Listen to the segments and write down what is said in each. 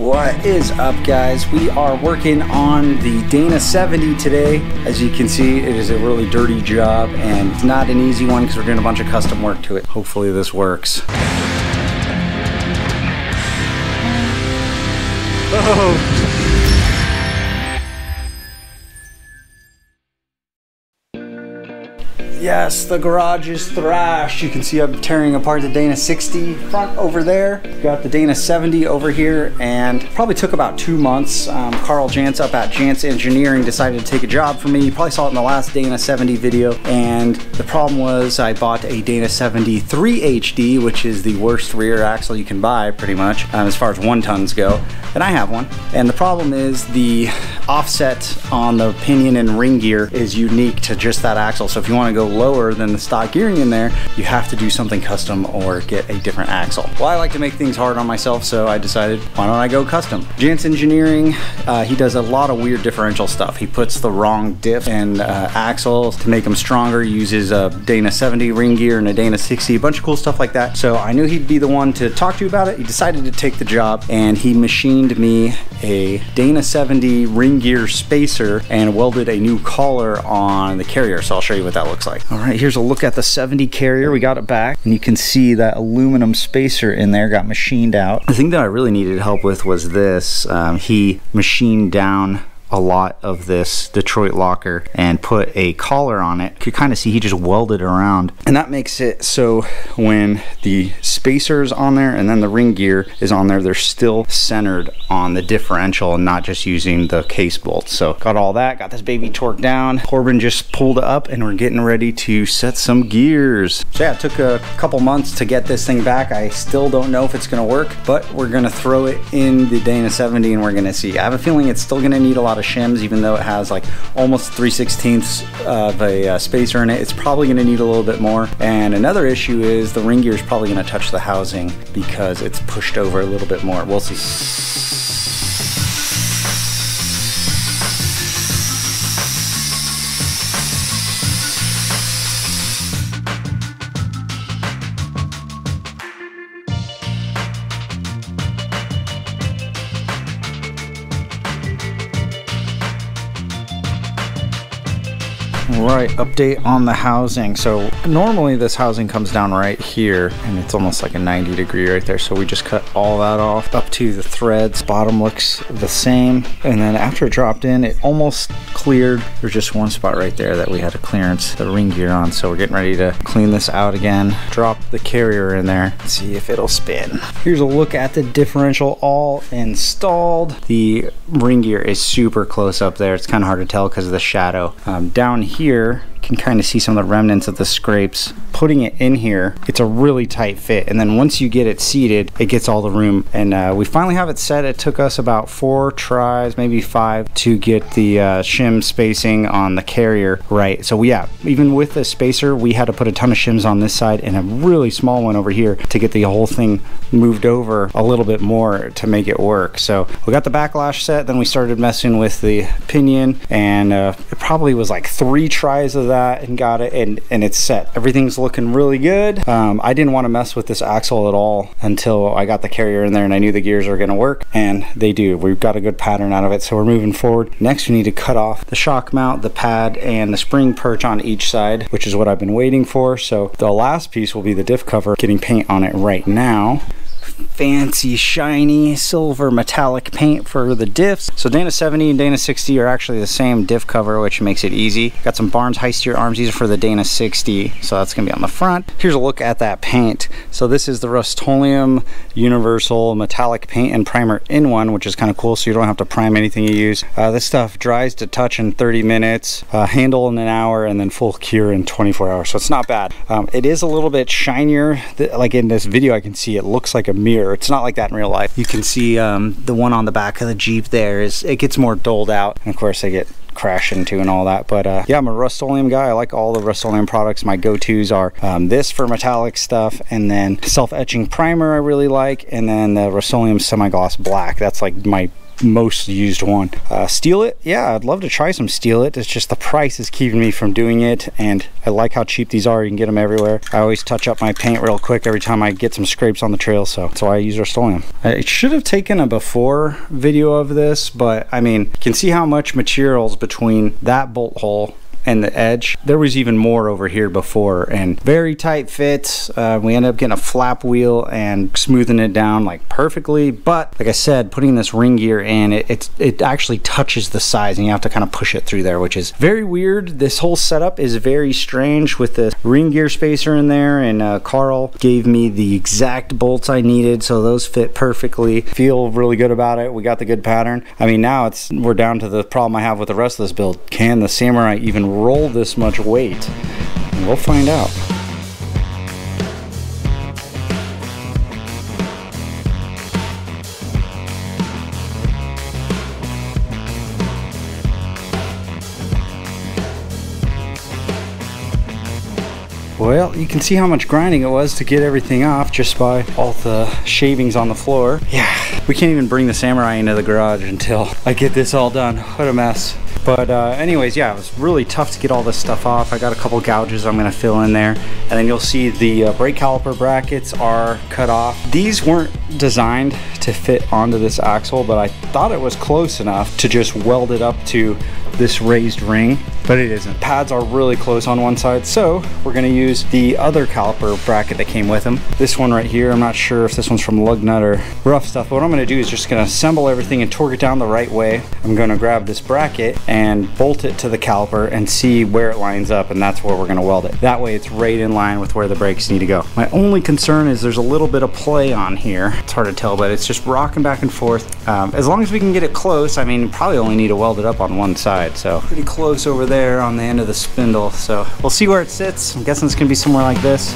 What is up, guys? We are working on the Dana 70 today. As you can see, it is a really dirty job and it's not an easy one because we're doing a bunch of custom work to it. Hopefully this works. Oh. Yes, the garage is thrashed. You can see I'm tearing apart the Dana 60 front over there. Got the Dana 70 over here, and probably took about 2 months. Carl Jantz up at Jantz Engineering decided to take a job for me. You probably saw it in the last Dana 70 video. And the problem was I bought a Dana 73 HD, which is the worst rear axle you can buy, pretty much, as far as 1 tons go. And I have one. And the problem is the offset on the pinion and ring gear is unique to just that axle. So if you want to go lower than the stock gearing in there, you have to do something custom or get a different axle. Well, I like to make things hard on myself, so I decided, why don't I go custom? Jantz Engineering, he does a lot of weird differential stuff. He puts the wrong diff and axles to make them stronger, uses a Dana 70 ring gear and a Dana 60, a bunch of cool stuff like that. So I knew he'd be the one to talk to you about it. He decided to take the job, and he machined me a Dana 70 ring gear spacer and welded a new collar on the carrier. So I'll show you what that looks like. All right, here's a look at the 70 carrier. We got it back, and you can see that aluminum spacer in there got machined out. The thing that I really needed help with was this. He machined down a lot of this Detroit Locker and put a collar on it. You could kind of see he just welded around, and that makes it so when the spacer's on there and then the ring gear is on there, they're still centered on the differential and not just using the case bolt. So got all that, got this baby torqued down. Corbin just pulled up and we're getting ready to set some gears. So yeah, it took a couple months to get this thing back. I still don't know if it's gonna work, but we're gonna throw it in the Dana 70 and we're gonna see. I have a feeling it's still gonna need a lot of shims, even though it has like almost 3/16 of a spacer in it. It's probably going to need a little bit more. And another issue is the ring gear is probably going to touch the housing because it's pushed over a little bit more. We'll see. Right, update on the housing. So normally this housing comes down right here and it's almost like a 90 degree right there. So we just cut all that off up to the threads. Bottom looks the same. And then after it dropped in, it almost cleared. There's just one spot right there that we had to clearance the ring gear on. So we're getting ready to clean this out again. Drop the carrier in there, see if it'll spin. Here's a look at the differential all installed. The ring gear is super close up there. It's kind of hard to tell because of the shadow. Down here, you can kind of see some of the remnants of the scrapes. Putting it in here, it's a really tight fit, and then once you get it seated, it gets all the room. And we finally have it set. It took us about 4 tries, maybe 5, to get the shim spacing on the carrier right. So yeah, even with the spacer, we had to put a ton of shims on this side and a really small one over here to get the whole thing moved over a little bit more to make it work. So we got the backlash set, then we started messing with the pinion, and it probably was like 3 tries of that and got it, and it's set. Everything's looking really good. I didn't want to mess with this axle at all until I got the carrier in there and I knew the gears were going to work, and they do. We've got a good pattern out of it, so we're moving forward. Next, we need to cut off the shock mount, the pad, and the spring perch on each side, which is what I've been waiting for. So the last piece will be the diff cover, getting paint on it right now. Fancy shiny silver metallic paint for the diffs. So Dana 70 and Dana 60 are actually the same diff cover, which makes it easy. Got some Barnes high steer arms. These are for the Dana 60, so that's gonna be on the front. Here's a look at that paint. So this is the Rust-Oleum universal metallic paint and primer in one, which is kind of cool, so you don't have to prime anything you use. This stuff dries to touch in 30 minutes, handle in 1 hour, and then full cure in 24 hours, so it's not bad. It is a little bit shinier. Like in this video, I can see it looks like a mirror. It's not like that in real life. You can see the one on the back of the Jeep there, is it gets more doled out, and of course they get crash into and all that. But yeah, I'm a Rust-Oleum guy. I like all the Rust-Oleum products. My go-tos are this for metallic stuff, and then self-etching primer I really like, and then the Rust-Oleum semi-gloss black. That's like my most used one. Steel It, yeah, I'd love to try some Steel It. It's just the price is keeping me from doing it, and I like how cheap these are. You can get them everywhere. I always touch up my paint real quick every time I get some scrapes on the trail, so that's why I use Rust-Oleum. I should have taken a before video of this, but I mean, you can see how much material's between that bolt hole and the edge. There was even more over here before, and very tight fits. We ended up getting a flap wheel and smoothing it down like perfectly, but like I said, putting this ring gear in, it actually touches the sides and you have to kind of push it through there, which is very weird. This whole setup is very strange with the ring gear spacer in there, and Carl gave me the exact bolts I needed, so those fit perfectly. Feel really good about it. We got the good pattern. I mean, now we're down to the problem I have with the rest of this build. Can the Samurai even roll this much weight? And we'll find out. Well, you can see how much grinding it was to get everything off just by all the shavings on the floor. Yeah, we can't even bring the Samurai into the garage until I get this all done. What a mess. But anyways, yeah, it was really tough to get all this stuff off. I got a couple gouges I'm gonna fill in there, and then you'll see the brake caliper brackets are cut off. These weren't designed to fit onto this axle, but I thought it was close enough to just weld it up to this raised ring, but it isn't. Pads are really close on one side, so we're gonna use the other caliper bracket that came with them. This one right here, I'm not sure if this one's from Lug Nut or Ruff Stuff, but what I'm gonna do is just gonna assemble everything and torque it down the right way. I'm gonna grab this bracket and bolt it to the caliper and see where it lines up, and that's where we're gonna weld it. That way it's right in line with where the brakes need to go. My only concern is there's a little bit of play on here. It's hard to tell, but it's just rocking back and forth. As long as we can get it close, I mean, probably only need to weld it up on one side. So pretty close over there on the end of the spindle, so we'll see where it sits. I'm guessing it's gonna be somewhere like this.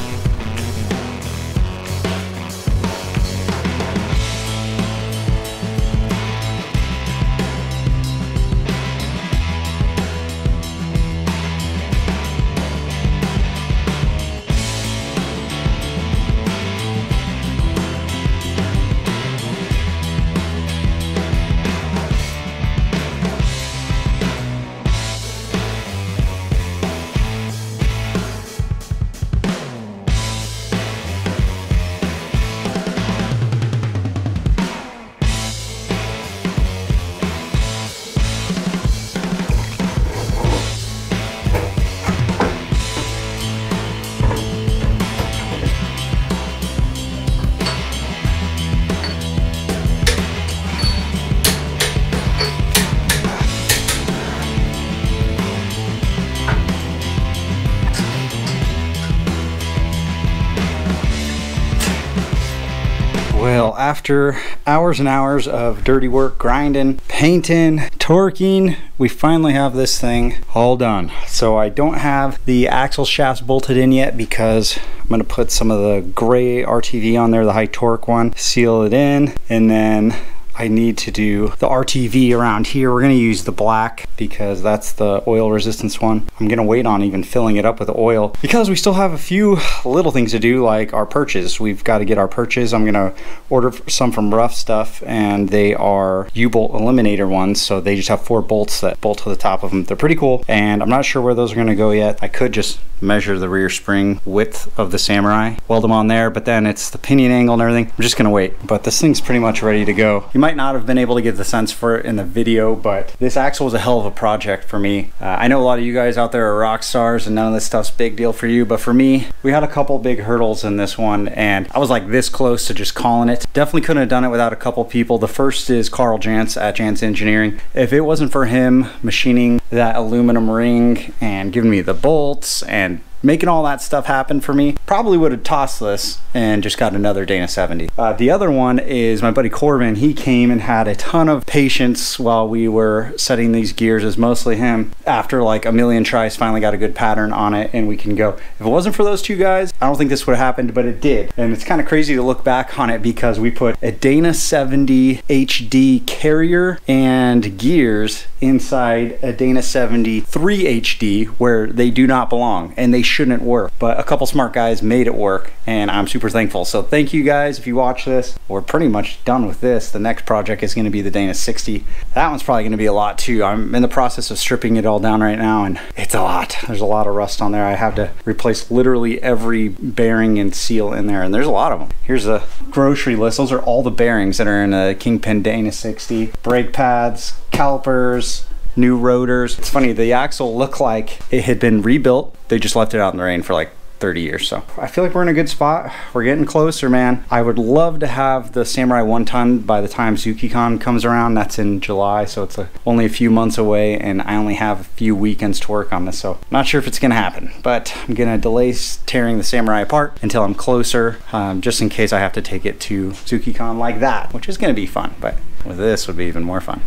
Well, after hours and hours of dirty work, grinding, painting, torquing, we finally have this thing all done. So I don't have the axle shafts bolted in yet because I'm gonna put some of the gray RTV on there, the high torque one, seal it in, and then I need to do the RTV around here. We're gonna use the black because that's the oil resistance one. I'm gonna wait on even filling it up with oil because we still have a few little things to do, like our perches. We've gotta get our perches. I'm gonna order some from Ruff Stuff, and they are U-bolt eliminator ones. So they just have 4 bolts that bolt to the top of them. They're pretty cool. And I'm not sure where those are gonna go yet. I could just measure the rear spring width of the Samurai, weld them on there, but then it's the pinion angle and everything. I'm just gonna wait, but this thing's pretty much ready to go. You might not have been able to get the sense for it in the video, but this axle was a hell of a project for me. I know a lot of you guys out there are rock stars and none of this stuff's big deal for you, but for me, we had a couple big hurdles in this one, and I was like this close to just calling it. Definitely couldn't have done it without a couple people. The first is Carl Jantz at Jantz Engineering. If it wasn't for him machining that aluminum ring and giving me the bolts and making all that stuff happen for me. Probably would have tossed this and just got another Dana 70. The other one is my buddy Corbin. He came and had a ton of patience while we were setting these gears. It's mostly him. After like a million tries, finally got a good pattern on it and we can go. If it wasn't for those two guys, I don't think this would have happened, but it did. And it's kind of crazy to look back on it because we put a Dana 70 HD carrier and gears inside a Dana 70 3HD where they do not belong and they shouldn't work. But a couple smart guys made it work and I'm super thankful. So thank you guys. If you watch this, we're pretty much done with this. The next project is going to be the Dana 60. That one's probably going to be a lot too. I'm in the process of stripping it all down right now and it's a lot. There's a lot of rust on there. I have to replace literally every bearing and seal in there, and there's a lot of them. Here's a grocery list. Those are all the bearings that are in a Kingpin Dana 60. Brake pads, calipers, new rotors. It's funny, the axle looked like it had been rebuilt. They just left it out in the rain for like 30 years. So I feel like we're in a good spot. We're getting closer, man. I would love to have the Samurai 1 ton by the time ZukiCon comes around. That's in July, so it's only a few months away, and I only have a few weekends to work on this, so I'm not sure if it's gonna happen, but I'm gonna delay tearing the Samurai apart until I'm closer, just in case I have to take it to ZukiCon like that, which is gonna be fun, but with this would be even more fun.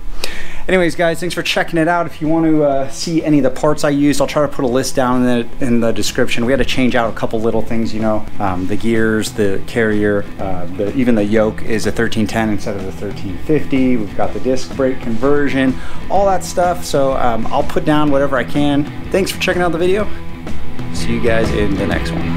Anyways, guys, thanks for checking it out. If you want to see any of the parts I used, I'll try to put a list down in the description. We had to change out a couple little things, you know, the gears, the carrier, even the yoke is a 1310 instead of the 1350. We've got the disc brake conversion, all that stuff. So I'll put down whatever I can. Thanks for checking out the video. See you guys in the next one.